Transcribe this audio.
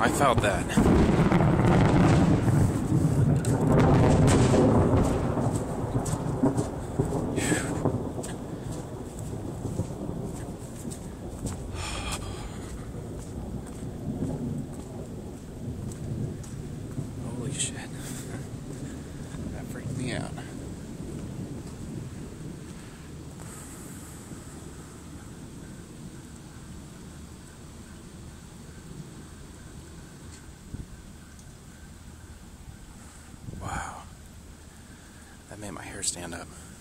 I found that. Holy shit. That freaked me out. Wow. That made my hair stand up.